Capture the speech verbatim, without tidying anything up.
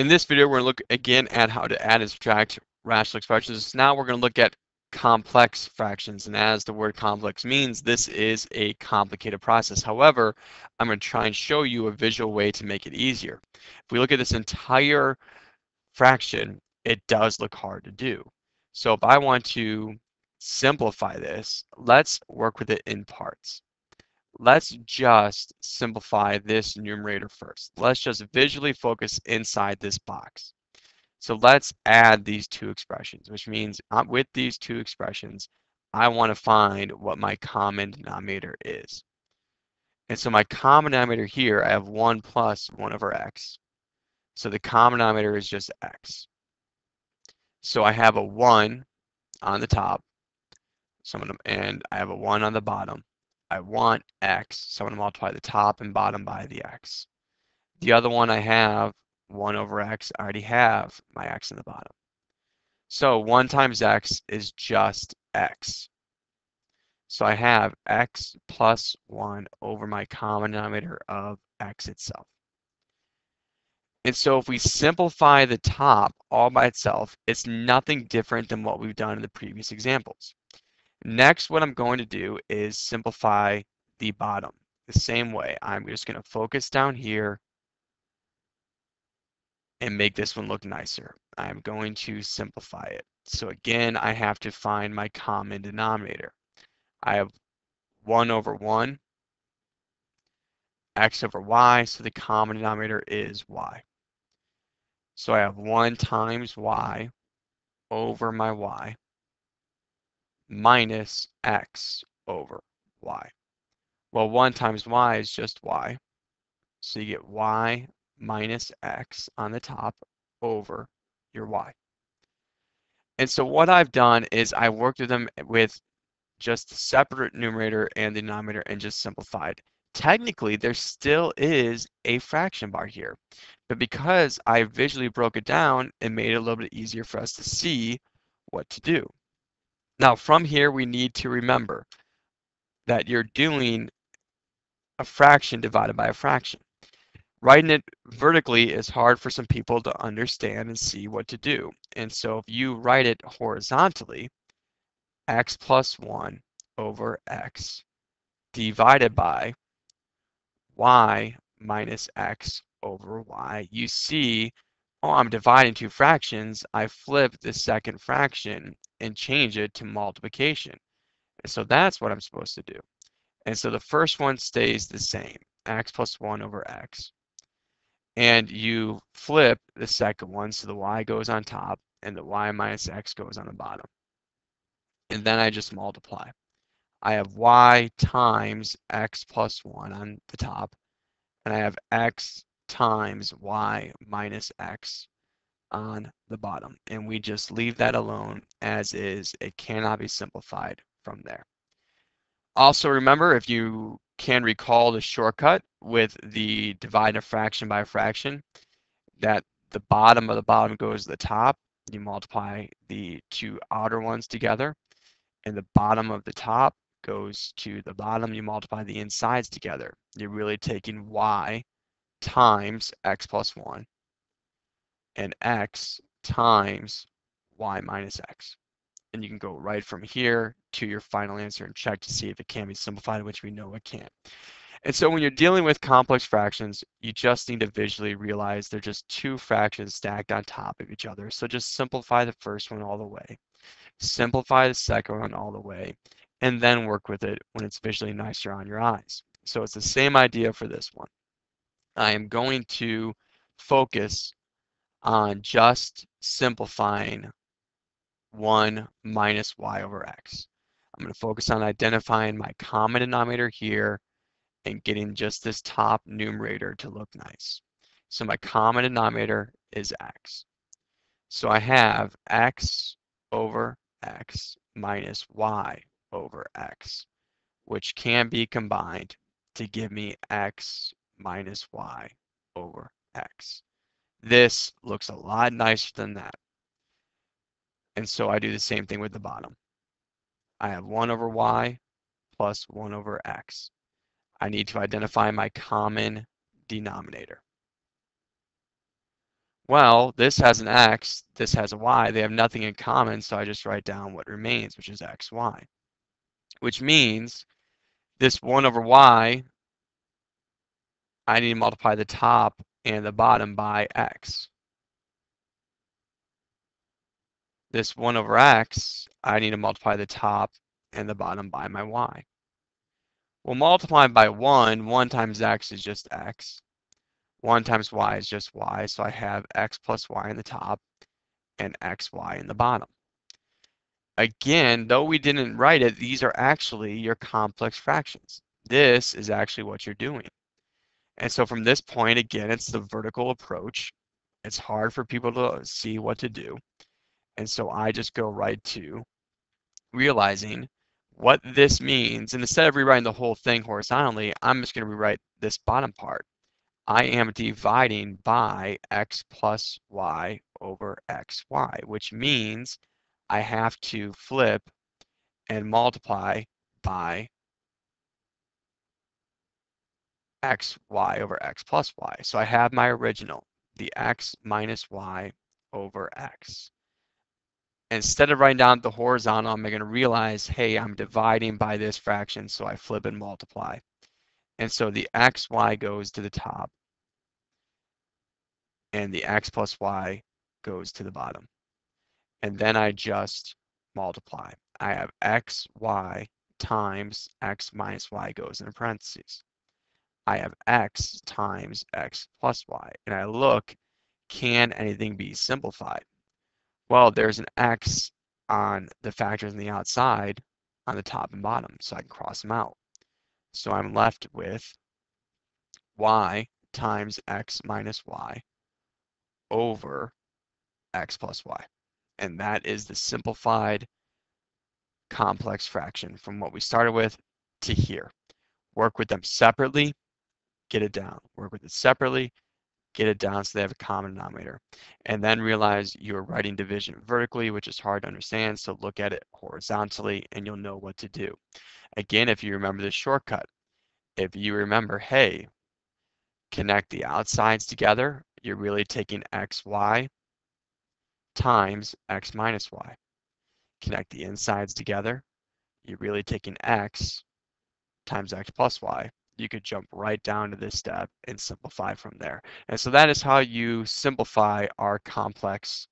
In this video, we're going to look again at how to add and subtract rational expressions. Now we're going to look at complex fractions, and as the word complex means, this is a complicated process. However, I'm going to try and show you a visual way to make it easier. If we look at this entire fraction, it does look hard to do. So if I want to simplify this, let's work with it in parts. Let's just simplify this numerator first. Let's just visually focus inside this box. So let's add these two expressions, which means with these two expressions, I want to find what my common denominator is. And so my common denominator here, I have one plus one over x. So the common denominator is just x. So I have a one on the top, so I'm gonna, and I have a one on the bottom. I want x, so I'm going to multiply the top and bottom by the x. The other one I have, one over x, I already have my x in the bottom. So one times x is just x. So I have x plus one over my common denominator of x itself. And so if we simplify the top all by itself, it's nothing different than what we've done in the previous examples. Next, what I'm going to do is simplify the bottom the same way. I'm just going to focus down here and make this one look nicer. I'm going to simplify it. So again, I have to find my common denominator. I have one over one, x over y, so the common denominator is y. So I have one times y over my y, minus x over y. Well, one times y is just y. So you get y minus x on the top over your y. And so what I've done is I worked with them with just the separate numerator and the denominator and just simplified. Technically, there still is a fraction bar here, but because I visually broke it down, it made it a little bit easier for us to see what to do. Now, from here, we need to remember that you're doing a fraction divided by a fraction. Writing it vertically is hard for some people to understand and see what to do. And so if you write it horizontally, x plus one over x divided by y minus x over y, you see, oh, I'm dividing two fractions. I flip the second fraction and change it to multiplication. And so that's what I'm supposed to do. And so the first one stays the same, x plus one over x. And you flip the second one, so the y goes on top and the y minus x goes on the bottom. And then I just multiply. I have y times x plus one on the top, and I have x times y minus x on the bottom, and we just leave that alone as is. It cannot be simplified from there. Also, remember, if you can recall the shortcut with the divide a fraction by a fraction, that the bottom of the bottom goes to the top, you multiply the two outer ones together, and the bottom of the top goes to the bottom, you multiply the insides together. You're really taking y times x plus one and x times y minus x. And you can go right from here to your final answer and check to see if it can be simplified, which we know it can't. And so when you're dealing with complex fractions, you just need to visually realize they're just two fractions stacked on top of each other. So just simplify the first one all the way, simplify the second one all the way, and then work with it when it's visually nicer on your eyes. So it's the same idea for this one. I am going to focus on just simplifying one minus y over x. I'm going to focus on identifying my common denominator here and getting just this top numerator to look nice. So my common denominator is x. So I have x over x minus y over x, which can be combined to give me x minus y over x. This looks a lot nicer than that. And so I do the same thing with the bottom. I have one over y plus one over x. I need to identify my common denominator. well, this has an x, this has a y. They have nothing in common, so I just write down what remains, which is xy, which means this one over y, I need to multiply the top and the bottom by x. This one over x, I need to multiply the top and the bottom by my y. Well, multiplying by one, one times x is just x. one times y is just y, so I have x plus y in the top and xy in the bottom. Again, though we didn't write it, these are actually your complex fractions. This is actually what you're doing. And so from this point, again, it's the vertical approach. It's hard for people to see what to do. And so I just go right to realizing what this means. And instead of rewriting the whole thing horizontally, I'm just going to rewrite this bottom part. I am dividing by x plus y over xy, which means I have to flip and multiply by xy over x plus y. So I have my original, the x minus y over x. Instead of writing down the horizontal, I'm going to realize, hey, I'm dividing by this fraction, so I flip and multiply. And so the xy goes to the top, and the x plus y goes to the bottom. And then I just multiply. I have xy times x minus y goes in parentheses. I have x times x plus y. And I look, can anything be simplified? Well, there's an x on the factors on the outside on the top and bottom, so I can cross them out. So I'm left with y times x minus y over x plus y. And that is the simplified complex fraction from what we started with to here. Work with them separately, get it down. Work with it separately, get it down so they have a common denominator. And then realize you're writing division vertically, which is hard to understand, so look at it horizontally and you'll know what to do. Again, if you remember this shortcut, if you remember, hey, connect the outsides together, you're really taking xy times x minus y. Connect the insides together, you're really taking x times x plus y. You could jump right down to this step and simplify from there. And so that is how you simplify our complex